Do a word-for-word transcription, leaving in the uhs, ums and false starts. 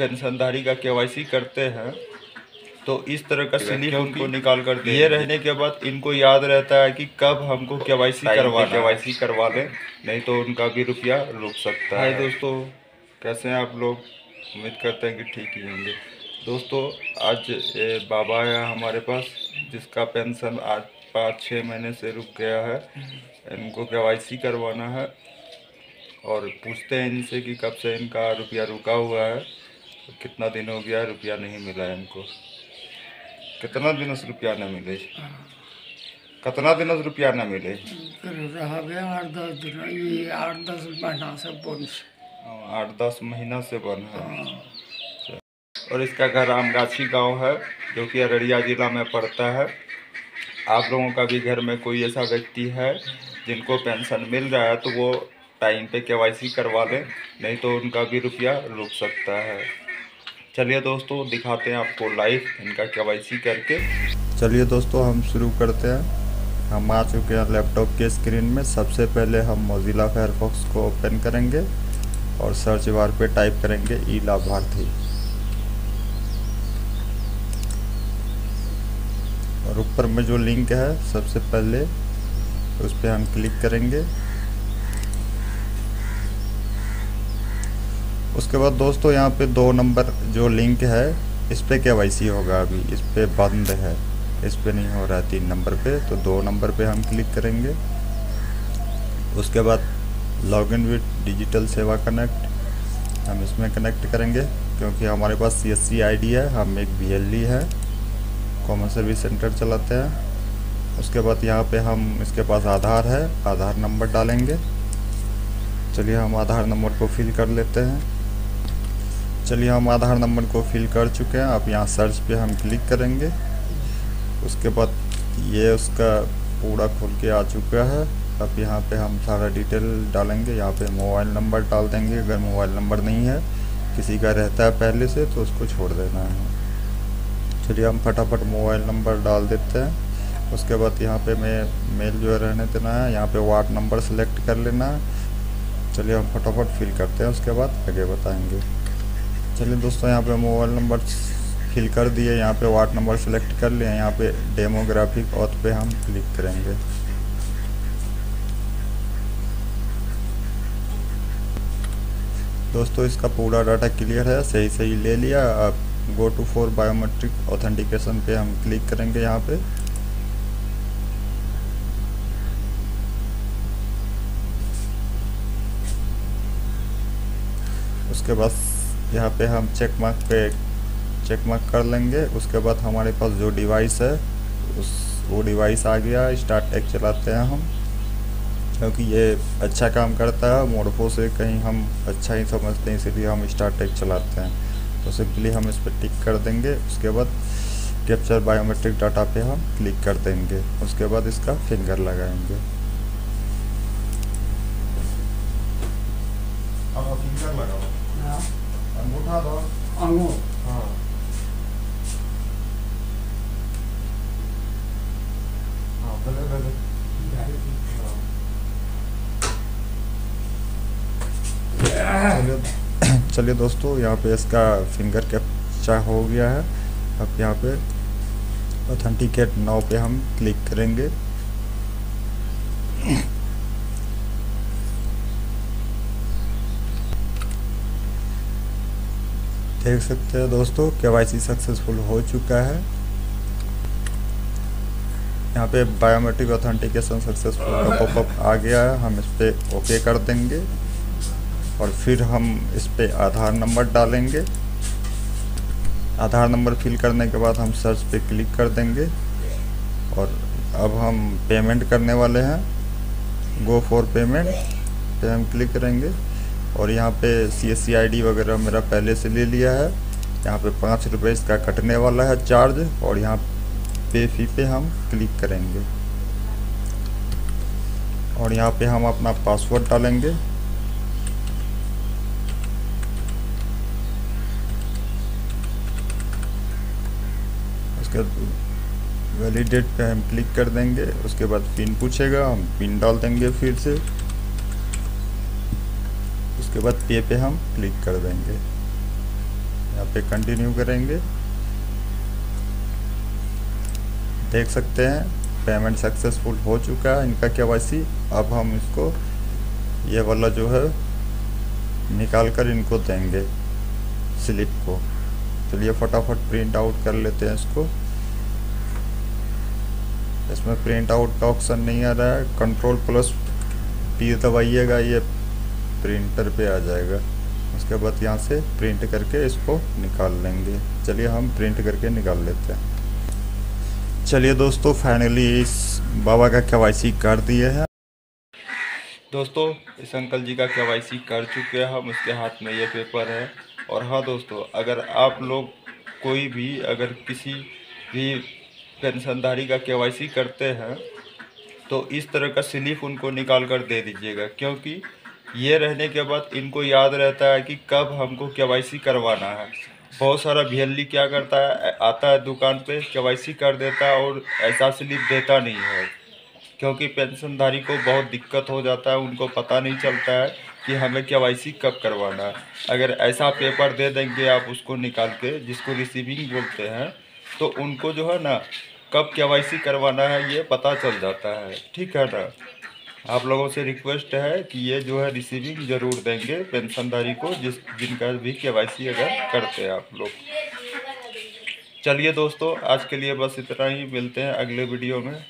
पेंशनधारी का केवाईसी करते हैं तो इस तरह का स्लिप उनको निकाल कर दिए रहने के बाद इनको याद रहता है कि कब हमको केवाईसी करवा केवाईसी करवा लें, नहीं तो उनका भी रुपया रुक सकता है। दोस्तों कैसे हैं आप लोग, उम्मीद करते हैं कि ठीक ही होंगे। दोस्तों आज बाबा आया हमारे पास जिसका पेंशन आज पाँच छः महीने से रुक गया है, इनको केवाईसी करवाना है और पूछते हैं इनसे कि कब से इनका रुपया रुका हुआ है, कितना दिन हो गया रुपया नहीं मिला है इनको, कितना दिन से रुपया ना मिले, कितना दिन से रुपया ना मिले, आठ दस दिन, ये आठ दस महीना से बंद आठ दस महीना से बंद है। और इसका घर आमगाछी गांव है जो कि अररिया जिला में पड़ता है। आप लोगों का भी घर में कोई ऐसा व्यक्ति है जिनको पेंशन मिल रहा है तो वो टाइम पे केवाईसी करवा लें, नहीं तो उनका भी रुपया रुक सकता है। चलिए दोस्तों दिखाते हैं आपको लाइव इनका केवाईसी करके। चलिए दोस्तों हम शुरू करते हैं। हम आ चुके हैं लैपटॉप के स्क्रीन में। सबसे पहले हम मोजिला फायरफॉक्स को ओपन करेंगे और सर्च बार पे टाइप करेंगे एलाभार्थी और ऊपर में जो लिंक है सबसे पहले उस पर हम क्लिक करेंगे। उसके बाद दोस्तों यहाँ पे दो नंबर जो लिंक है इस पर केवाईसी होगा, अभी इस पर बंद है, इस पर नहीं हो रहा है। तीन नंबर पे तो दो नंबर पे हम क्लिक करेंगे। उसके बाद login with digital Seva connect, हम इसमें कनेक्ट करेंगे क्योंकि हमारे पास सीएससी आईडी है, हम एक बीएलई है, कॉमन सर्विस सेंटर चलाते हैं। उसके बाद यहाँ पे हम इसके पास आधार है, आधार नंबर डालेंगे। चलिए हम आधार नंबर को फिल कर लेते हैं। चलिए हम आधार नंबर को फिल कर चुके हैं। आप यहाँ सर्च पे हम क्लिक करेंगे। उसके बाद ये उसका पूरा खुल के आ चुका है। अब यहाँ पे हम सारा डिटेल डालेंगे, यहाँ पे मोबाइल नंबर डाल देंगे, अगर मोबाइल नंबर नहीं है किसी का रहता है पहले से तो उसको छोड़ देना है। चलिए हम फटाफट मोबाइल नंबर डाल देते हैं। उसके बाद यहाँ पे मैं मेल जो है रहने देना है, यहाँ पे वार्ड नंबर सेलेक्ट कर लेना है। चलिए हम फटाफट फिल करते हैं, उसके बाद आगे बताएँगे। चलिए दोस्तों यहाँ पे मोबाइल नंबर फिल कर दिए, यहाँ पे वार्ड नंबर सेलेक्ट कर लिए, यहाँ पे डेमोग्राफिक ऑथ पे हम क्लिक करेंगे। दोस्तों इसका पूरा डाटा क्लियर है, सही सही ले लिया। अब go to for biometric authentication पे हम क्लिक करेंगे। यहाँ पे उसके बाद यहाँ पे हम चेक मार्क पे चेक मार्क कर लेंगे। उसके बाद हमारे पास जो डिवाइस है उस वो डिवाइस आ गया। स्टार्ट टेक चलाते हैं हम क्योंकि ये अच्छा काम करता है, मोर्फो से कहीं हम अच्छा ही समझते हैं इसलिए हम स्टार्ट टेक चलाते हैं। तो सिंपली हम इस पर टिक कर देंगे। उसके बाद कैप्चर बायोमेट्रिक डाटा पे हम क्लिक कर देंगे। उसके बाद इसका फिंगर लगाएंगे। अब फिंगर लगाओ, अंगूठा दो, अंगूर, हाँ। हाँ, बले बले। चलिए चलिए दोस्तों यहाँ पे इसका फिंगर कैप्चा हो गया है। अब यहाँ पे ऑथेंटिकेट नाउ पे हम क्लिक करेंगे। देख सकते हैं दोस्तों केवाईसी सक्सेसफुल हो चुका है। यहाँ पे बायोमेट्रिक ऑथेंटिकेशन सक्सेसफुल का पॉपअप आ गया है, हम इस पर ओके कर देंगे और फिर हम इस पर आधार नंबर डालेंगे। आधार नंबर फिल करने के बाद हम सर्च पे क्लिक कर देंगे और अब हम पेमेंट करने वाले हैं। गो फॉर पेमेंट पे हम क्लिक करेंगे और यहाँ पे C S C I D वगैरह मेरा पहले से ले लिया है। यहाँ पे पाँच रुपये इसका कटने वाला है चार्ज और यहाँ पे फी पे हम क्लिक करेंगे और यहाँ पे हम अपना पासवर्ड डालेंगे। उसके वैलिडेट पे हम क्लिक कर देंगे। उसके बाद पिन पूछेगा, हम पिन डाल देंगे फिर से। उसके बाद पे पे हम क्लिक कर देंगे। यहाँ पे कंटिन्यू करेंगे। देख सकते हैं पेमेंट सक्सेसफुल हो चुका है इनका केवाईसी। अब हम इसको ये वाला जो है निकाल कर इनको देंगे स्लिप को। चलिए फटाफट प्रिंट आउट कर लेते हैं इसको। इसमें प्रिंट आउट का ऑप्शन नहीं आ रहा है, कंट्रोल प्लस पी दबाइएगा ये प्रिंटर पे आ जाएगा। उसके बाद यहाँ से प्रिंट करके इसको निकाल लेंगे। चलिए हम प्रिंट करके निकाल लेते हैं। चलिए दोस्तों, फाइनली इस बाबा का केवाईसी कर दिए हैं। दोस्तों, इस अंकल जी का केवाईसी कर चुके हैं हम। उसके हाथ में ये पेपर है। और हाँ दोस्तों, अगर आप लोग कोई भी अगर किसी भी पेंशनधारी का केवाईसी करते हैं तो इस तरह का स्लिप उनको निकाल कर दे दीजिएगा, क्योंकि ये रहने के बाद इनको याद रहता है कि कब हमको केवाईसी करवाना है। बहुत सारा भेल्ली क्या करता है, आता है दुकान पे केवाईसी कर देता है और ऐसा स्लिप देता नहीं है, क्योंकि पेंशनधारी को बहुत दिक्कत हो जाता है। उनको पता नहीं चलता है कि हमें केवाईसी कब करवाना है। अगर ऐसा पेपर दे देंगे आप उसको निकाल के, जिसको रिसीविंग बोलते हैं, तो उनको जो है ना कब केवाईसी करवाना है ये पता चल जाता है। ठीक है ना? आप लोगों से रिक्वेस्ट है कि ये जो है रिसीविंग ज़रूर देंगे पेंशनधारी को, जिस जिनका भी केवाईसी अगर करते हैं आप लोग। चलिए दोस्तों, आज के लिए बस इतना ही। मिलते हैं अगले वीडियो में।